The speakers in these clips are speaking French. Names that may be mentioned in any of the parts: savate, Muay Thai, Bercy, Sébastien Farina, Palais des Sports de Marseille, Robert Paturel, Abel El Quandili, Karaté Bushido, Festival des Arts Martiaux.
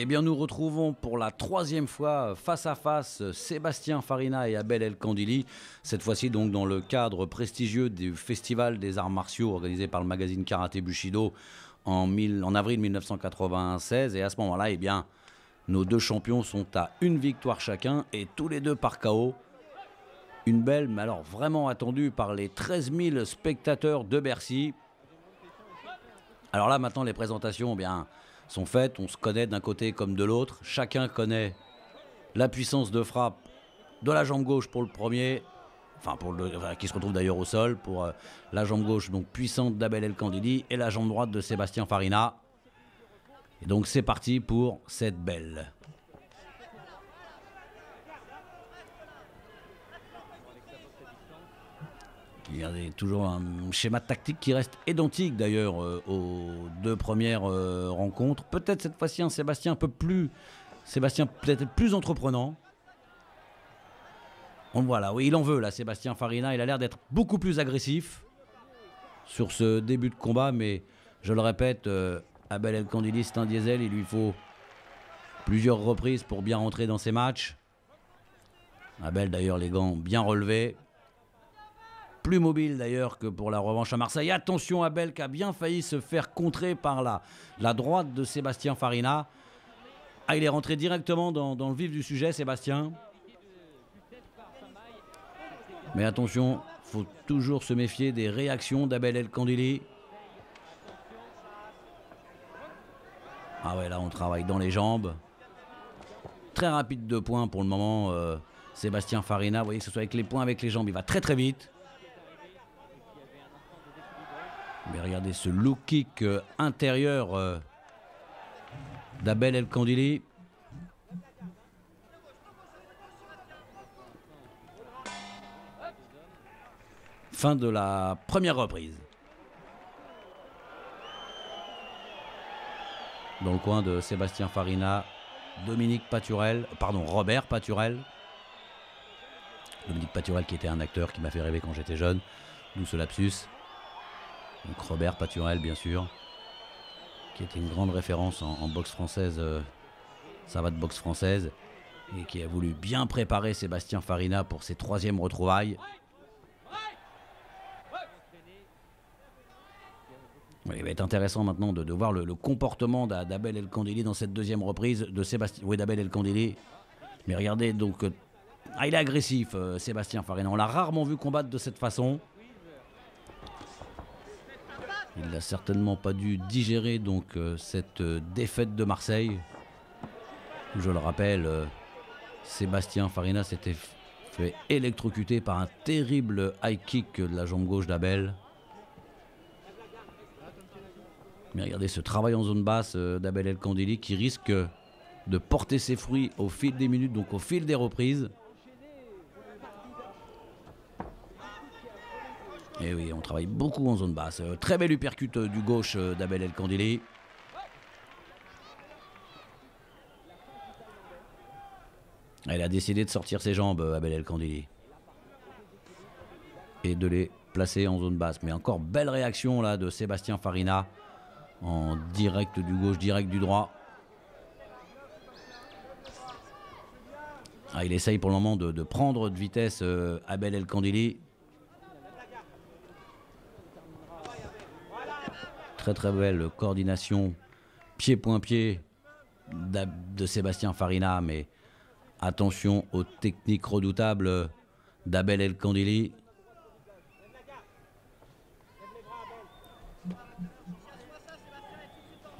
Eh bien, nous retrouvons pour la troisième fois face à face Sébastien Farina et Abel El Quandili. Cette fois-ci, donc, dans le cadre prestigieux du Festival des Arts Martiaux organisé par le magazine Karaté Bushido en avril 1996. Et à ce moment-là, eh bien, nos deux champions sont à une victoire chacun et tous les deux par KO. Une belle, mais alors vraiment attendue par les 13 000 spectateurs de Bercy. Alors là, maintenant, les présentations, eh bien, sont faites, on se connaît d'un côté comme de l'autre, chacun connaît la puissance de frappe de la jambe gauche pour le premier, qui se retrouve d'ailleurs au sol, pour la jambe gauche donc puissante d'Abel El Quandili et la jambe droite de Sébastien Farina. Et donc c'est parti pour cette belle. Il y a toujours un schéma tactique qui reste identique d'ailleurs aux deux premières rencontres. Peut-être cette fois-ci un Sébastien peut-être plus entreprenant. On voit là, oui, il en veut là, Sébastien Farina. Il a l'air d'être beaucoup plus agressif sur ce début de combat. Mais je le répète, Abel El Quandili, c'est un diesel. Il lui faut plusieurs reprises pour bien rentrer dans ses matchs. Abel d'ailleurs, les gants bien relevés. Plus mobile d'ailleurs que pour la revanche à Marseille. Attention, Abel qui a bien failli se faire contrer par la droite de Sébastien Farina. Ah, il est rentré directement dans le vif du sujet, Sébastien. Mais attention, il faut toujours se méfier des réactions d'Abel El Quandili. Ah ouais, là on travaille dans les jambes. Très rapide de points pour le moment. Sébastien Farina, vous voyez que ce soit avec les points, avec les jambes, il va très très vite. Mais regardez ce low kick intérieur d'Abel El Quandili. Fin de la première reprise. Dans le coin de Sébastien Farina, Robert Paturel. Dominique Paturel qui était un acteur qui m'a fait rêver quand j'étais jeune, d'où ce lapsus. Donc Robert Paturel, bien sûr, qui était une grande référence en boxe française, savate boxe française, et qui a voulu bien préparer Sébastien Farina pour ses troisièmes retrouvailles. Oui, il va être intéressant maintenant de voir le comportement d'Abel El Quandili dans cette deuxième reprise de Sébastien. Oui, d'Abel El Quandili. Mais regardez, donc, il est agressif, Sébastien Farina. On l'a rarement vu combattre de cette façon. Il n'a certainement pas dû digérer donc cette défaite de Marseille. Je le rappelle, Sébastien Farina s'était fait électrocuter par un terrible high kick de la jambe gauche d'Abel. Mais regardez ce travail en zone basse d'Abel El Quandili qui risque de porter ses fruits au fil des minutes, donc au fil des reprises. Et oui, on travaille beaucoup en zone basse. Très belle uppercut du gauche d'Abel El Quandili. Elle a décidé de sortir ses jambes, Abel El Quandili, et de les placer en zone basse. Mais encore belle réaction là de Sébastien Farina, en direct du gauche, direct du droit. Ah, il essaye pour le moment de prendre de vitesse Abel El Quandili. Très très belle coordination pied-point-pied de Sébastien Farina, mais attention aux techniques redoutables d'Abel El Quandili.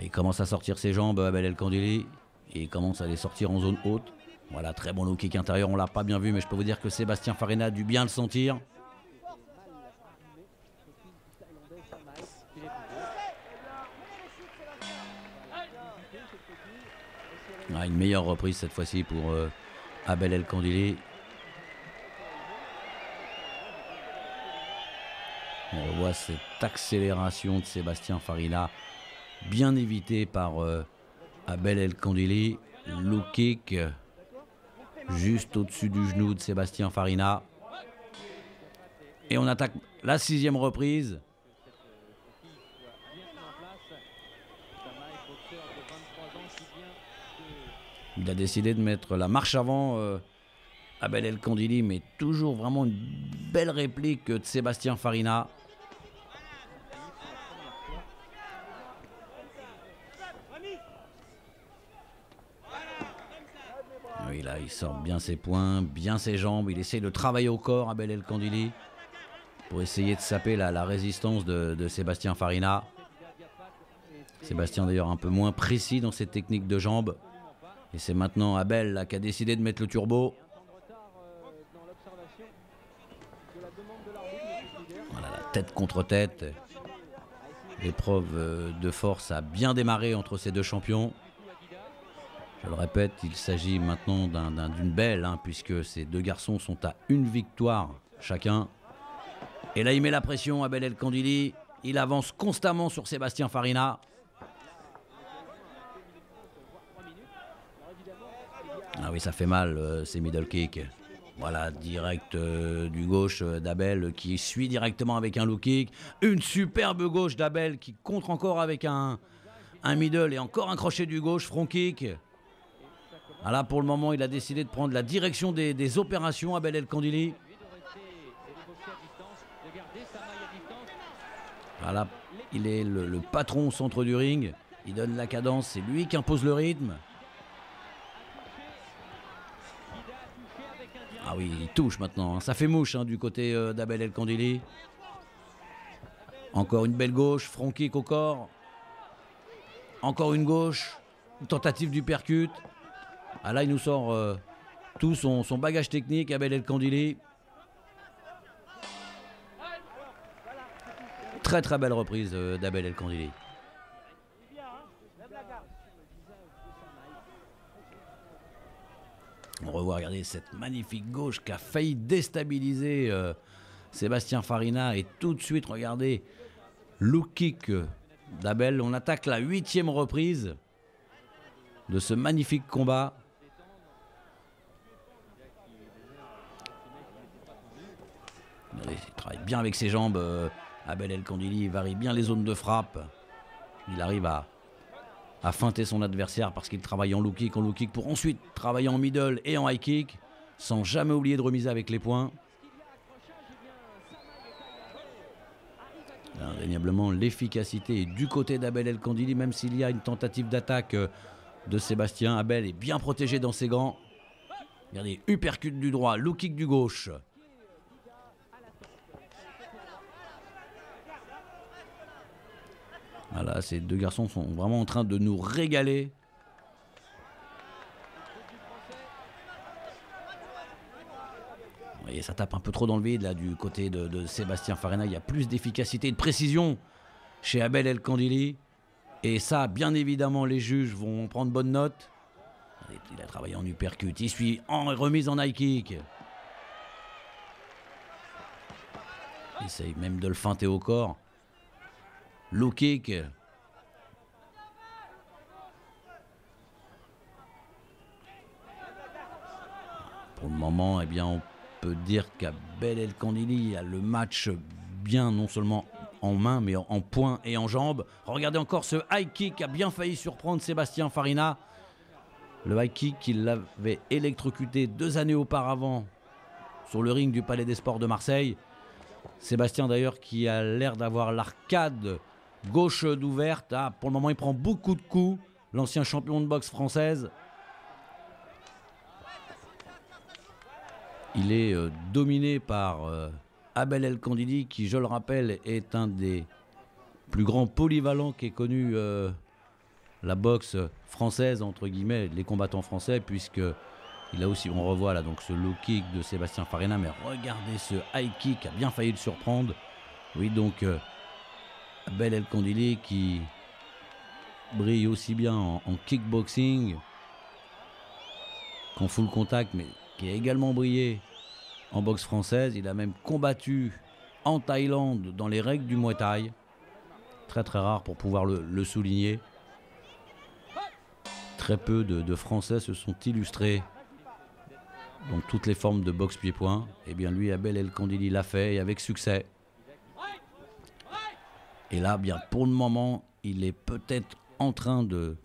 Il commence à sortir ses jambes, Abel El Quandili, et il commence à les sortir en zone haute. Voilà, très bon low kick intérieur, on l'a pas bien vu, mais je peux vous dire que Sébastien Farina a dû bien le sentir. Ah, une meilleure reprise cette fois-ci pour Abel El Quandili. On revoit cette accélération de Sébastien Farina, bien évitée par Abel El Quandili. Low kick juste au-dessus du genou de Sébastien Farina. Et on attaque la sixième reprise. Il a décidé de mettre la marche avant Abel El Quandili, mais toujours vraiment une belle réplique de Sébastien Farina. Oui, là, il sort bien ses poings, bien ses jambes. Il essaie de travailler au corps, Abel El Quandili, pour essayer de saper la résistance de Sébastien Farina. Sébastien, d'ailleurs, un peu moins précis dans ses techniques de jambes. Et c'est maintenant Abel là, qui a décidé de mettre le turbo. Voilà, la tête contre tête. L'épreuve de force a bien démarré entre ces deux champions. Je le répète, il s'agit maintenant d'une belle, puisque ces deux garçons sont à une victoire chacun. Et là, il met la pression, Abel El Quandili. Il avance constamment sur Sébastien Farina. Ah oui, ça fait mal, ces middle kicks. Voilà, direct du gauche d'Abel qui suit directement avec un low kick. Une superbe gauche d'Abel qui contre encore avec un middle et encore un crochet du gauche, front kick. Voilà, pour le moment, il a décidé de prendre la direction des opérations, Abel El Quandili. Voilà, il est le patron au centre du ring. Il donne la cadence, c'est lui qui impose le rythme. Ah oui, il touche maintenant. Ça fait mouche du côté d'Abel El Quandili. Encore une belle gauche, front kick au corps. Encore une gauche, une tentative du percute. Ah là, il nous sort tout son bagage technique, Abel El Quandili. Très très belle reprise d'Abel El Quandili. On revoit, regardez, cette magnifique gauche qui a failli déstabiliser Sébastien Farina. Et tout de suite, regardez, low kick d'Abel. On attaque la 8e reprise de ce magnifique combat. Regardez, il travaille bien avec ses jambes. Abel El Quandili varie bien les zones de frappe. Il arrive à feinter son adversaire parce qu'il travaille en low kick pour ensuite travailler en middle et en high kick sans jamais oublier de remiser avec les points. Indéniablement, l'efficacité est du côté d'Abel El Quandili, même s'il y a une tentative d'attaque de Sébastien. Abel est bien protégé dans ses gants. Regardez, uppercut du droit, low kick du gauche. Voilà, ces deux garçons sont vraiment en train de nous régaler. Et ça tape un peu trop dans le vide, là, du côté de Sébastien Farina. Il y a plus d'efficacité et de précision chez Abel El Quandili. Et ça, bien évidemment, les juges vont prendre bonne note. Il a travaillé en uppercut. Il suit en remise en high kick. Il essaye même de le feinter au corps. Low kick. Pour le moment, eh bien, on peut dire qu'Abel El Quandili a le match bien, non seulement en main, mais en poings et en jambes. Regardez encore ce high kick qui a bien failli surprendre Sébastien Farina. Le high kick qu'il avait électrocuté 2 années auparavant sur le ring du Palais des Sports de Marseille. Sébastien, d'ailleurs, qui a l'air d'avoir l'arcade gauche d'ouverte. Ah, pour le moment, il prend beaucoup de coups, l'ancien champion de boxe française. Il est dominé par Abel El Quandili, qui, je le rappelle, est un des plus grands polyvalents qu'ait connu la boxe française, entre guillemets, les combattants français, puisque là aussi, on revoit là, donc, ce low kick de Sébastien Farina. Mais regardez ce high kick, a bien failli le surprendre. Oui, donc, Abel El Quandili qui brille aussi bien en kickboxing qu'en full contact, mais qui a également brillé en boxe française. Il a même combattu en Thaïlande dans les règles du Muay Thai. Très, très rare pour pouvoir le souligner. Très peu de Français se sont illustrés donc toutes les formes de boxe pied-point. Et bien lui, Abel El Quandili l'a fait et avec succès. Et là, bien pour le moment, il est peut-être en train de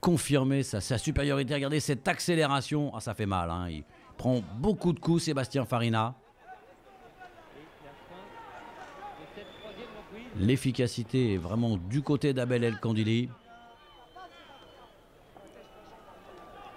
confirmer sa supériorité. Regardez cette accélération. Ah, ça fait mal, hein. Il prend beaucoup de coups, Sébastien Farina. L'efficacité est vraiment du côté d'Abel El Quandili.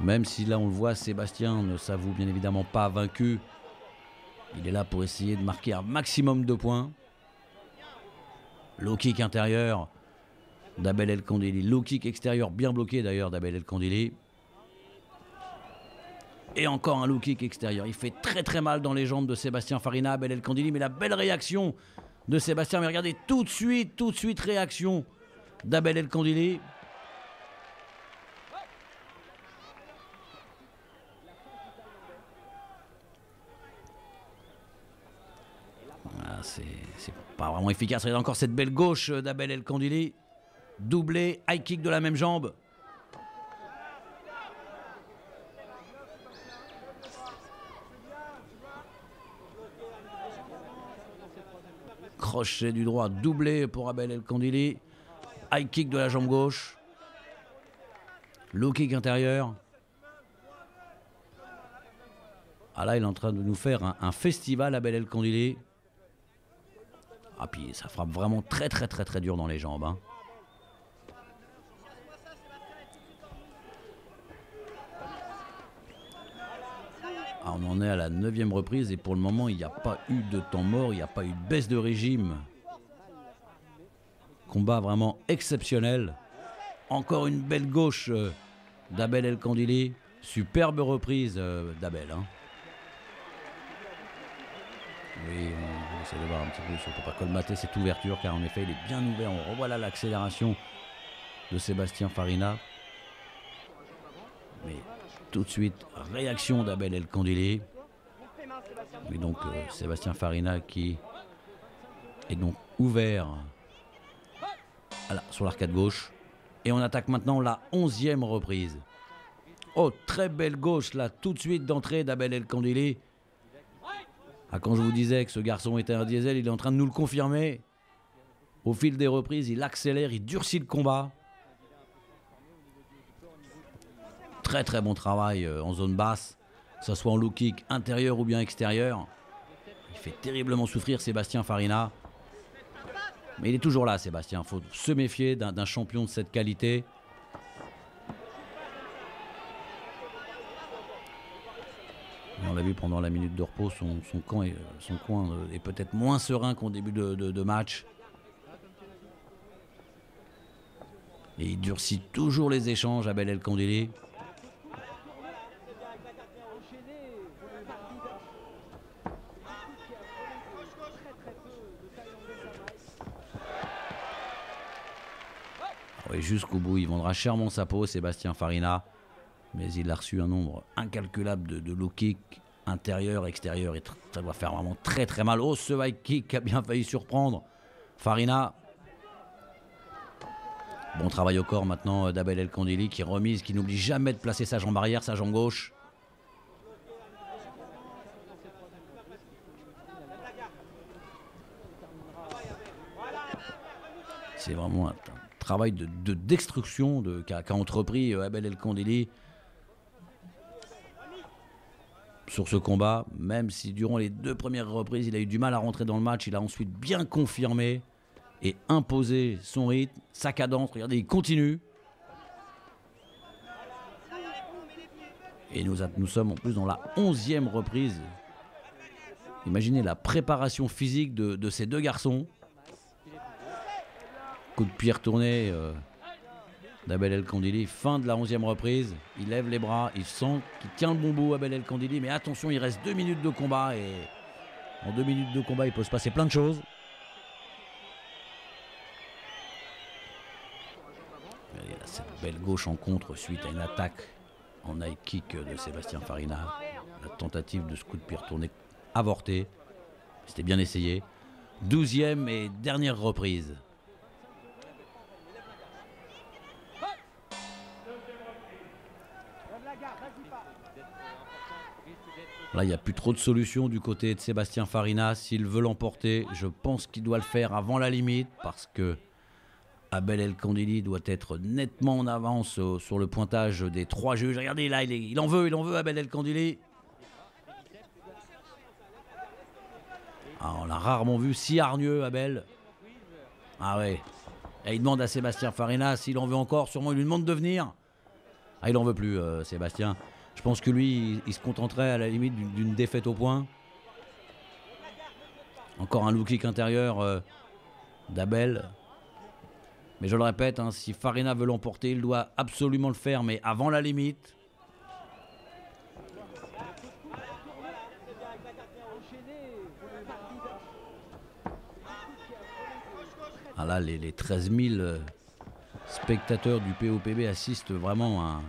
Même si là on le voit, Sébastien ne s'avoue bien évidemment pas vaincu. Il est là pour essayer de marquer un maximum de points. Low kick intérieur d'Abel El Quandili. Low kick extérieur bien bloqué d'ailleurs d'Abel El Quandili. Et encore un low kick extérieur. Il fait très très mal dans les jambes de Sébastien Farina, Abel El Quandili. Mais la belle réaction de Sébastien. Mais regardez tout de suite réaction d'Abel El Quandili. C'est pas vraiment efficace. Regardez encore cette belle gauche d'Abel El Quandili. Doublé, high kick de la même jambe. Crochet du droit, doublé pour Abel El Quandili. High kick de la jambe gauche. Low kick intérieur. Ah là, il est en train de nous faire un festival, Abel El Quandili. Ah, puis ça frappe vraiment très dur dans les jambes, hein. Ah, on en est à la 9e reprise et pour le moment il n'y a pas eu de temps mort, il n'y a pas eu de baisse de régime. Combat vraiment exceptionnel. Encore une belle gauche d'Abel El Quandili. Superbe reprise d'Abel, hein. Oui, on essaie de voir un petit peu si on ne peut pas colmater cette ouverture, car en effet, il est bien ouvert. On revoit là l'accélération de Sébastien Farina. Mais tout de suite, réaction d'Abel El Quandili. Oui, donc Sébastien Farina qui est donc ouvert sur l'arcade gauche. Et on attaque maintenant la 11e reprise. Oh, très belle gauche là, tout de suite d'entrée d'Abel El Quandili. Ah, quand je vous disais que ce garçon était un diesel, il est en train de nous le confirmer. Au fil des reprises, il accélère, il durcit le combat. Très bon travail en zone basse, que ce soit en low kick intérieur ou bien extérieur. Il fait terriblement souffrir Sébastien Farina. Mais il est toujours là, Sébastien. Il faut se méfier d'un champion de cette qualité. On l'a vu pendant la minute de repos, son coin est peut-être moins serein qu'au début de match. Et il durcit toujours les échanges, Abel El Quandili. Et jusqu'au bout, il vendra chèrement sa peau, Sébastien Farina. Mais il a reçu un nombre incalculable de low kick intérieur, extérieur, et ça doit faire vraiment très mal. Oh, ce high kick a bien failli surprendre Farina. Bon travail au corps maintenant d'Abel El Quandili qui remise, qui n'oublie jamais de placer sa jambe arrière, sa jambe gauche. C'est vraiment un travail de destruction qu'a entrepris Abel El Quandili sur ce combat, même si durant les 2 premières reprises, il a eu du mal à rentrer dans le match. Il a ensuite bien confirmé et imposé son rythme, sa cadence. Regardez, il continue. Et nous sommes en plus dans la 11e reprise. Imaginez la préparation physique de ces deux garçons. Coup de pied retourné d'Abel El Quandili, fin de la 11e reprise. Il lève les bras, il sent qu'il tient le bon bout, Abel El Quandili. Mais attention, il reste 2 minutes de combat et en 2 minutes de combat, il peut se passer plein de choses. Regardez là, cette belle gauche en contre suite à une attaque en high kick de Sébastien Farina. La tentative de ce coup de pied retourné avortée. C'était bien essayé. 12e et dernière reprise. Là, il n'y a plus trop de solutions du côté de Sébastien Farina. S'il veut l'emporter, je pense qu'il doit le faire avant la limite parce que Abel El Quandili doit être nettement en avance sur le pointage des trois juges. Regardez, là, il en veut, Abel El Quandili. Ah, on l'a rarement vu si hargneux, Abel. Ah ouais. Et il demande à Sébastien Farina s'il en veut encore. Sûrement, il lui demande de venir. Ah, il en veut plus, Sébastien. Je pense que lui, il se contenterait à la limite d'une défaite au point. Encore un low kick intérieur d'Abel. Mais je le répète, hein, si Farina veut l'emporter, il doit absolument le faire, mais avant la limite. Ah là, les 13 000 spectateurs du POPB assistent vraiment à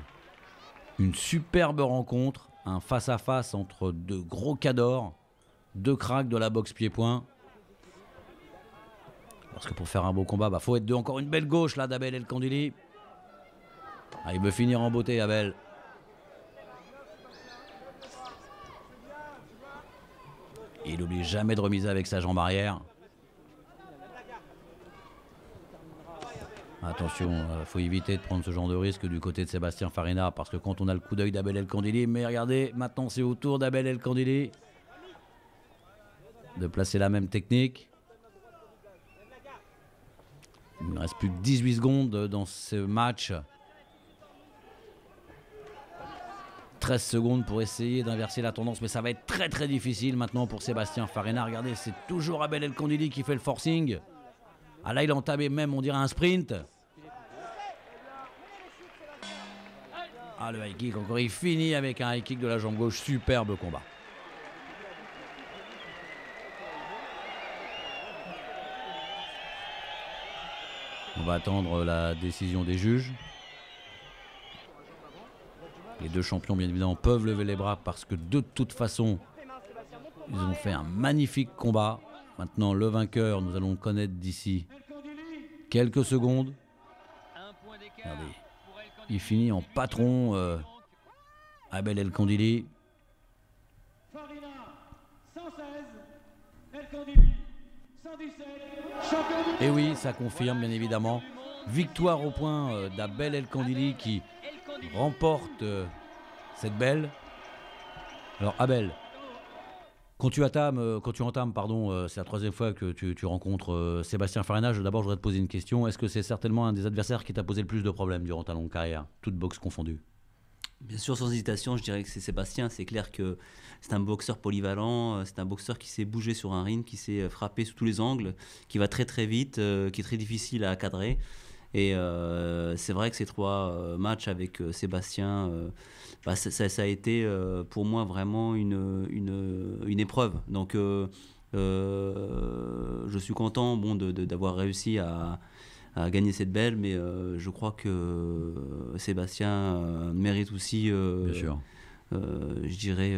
une superbe rencontre, un face-à-face entre deux gros cadors, deux cracks de la boxe pied-point. Parce que pour faire un beau combat, bah, faut être deux. Encore une belle gauche là d'Abel El Quandili. Ah, il veut finir en beauté, Abel. Il n'oublie jamais de remiser avec sa jambe arrière. Attention, faut éviter de prendre ce genre de risque du côté de Sébastien Farina, parce que quand on a le coup d'œil d'Abel El Quandili, mais regardez, maintenant c'est au tour d'Abel El Quandili de placer la même technique. Il ne reste plus que 18 secondes dans ce match. 13 secondes pour essayer d'inverser la tendance, mais ça va être très très difficile maintenant pour Sébastien Farina. Regardez, c'est toujours Abel El Quandili qui fait le forcing. Ah là, il a entamé même, on dirait, un sprint. Ah, le high kick, encore, il finit avec un high kick de la jambe gauche. Superbe combat. On va attendre la décision des juges. Les deux champions, bien évidemment, peuvent lever les bras parce que de toute façon, ils ont fait un magnifique combat. Maintenant, le vainqueur, nous allons le connaître d'ici quelques secondes. Regardez, il finit en patron, Abel El Quandili. Farina, 116, El Quandili, 117, champion du monde. Et oui, ça confirme, bien évidemment. Victoire au point d'Abel El Quandili qui remporte cette belle. Alors, Abel, Quand tu entames, c'est la troisième fois que tu rencontres Sébastien Farina. D'abord, je voudrais te poser une question. Est-ce que c'est certainement un des adversaires qui t'a posé le plus de problèmes durant ta longue carrière, toute boxe confondue? Bien sûr, sans hésitation, je dirais que c'est Sébastien. C'est clair que c'est un boxeur polyvalent, c'est un boxeur qui sait bouger sur un ring, qui sait frapper sous tous les angles, qui va très très vite, qui est très difficile à cadrer. Et c'est vrai que ces trois matchs avec Sébastien, ça a été pour moi vraiment une épreuve. Donc je suis content d'avoir réussi à gagner cette belle, mais je crois que Sébastien mérite aussi, bien sûr. Je dirais,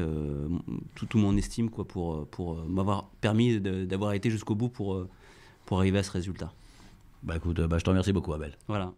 tout mon estime, quoi, pour m'avoir permis d'avoir été jusqu'au bout pour arriver à ce résultat. Bah écoute, je te remercie beaucoup, Abel. Voilà.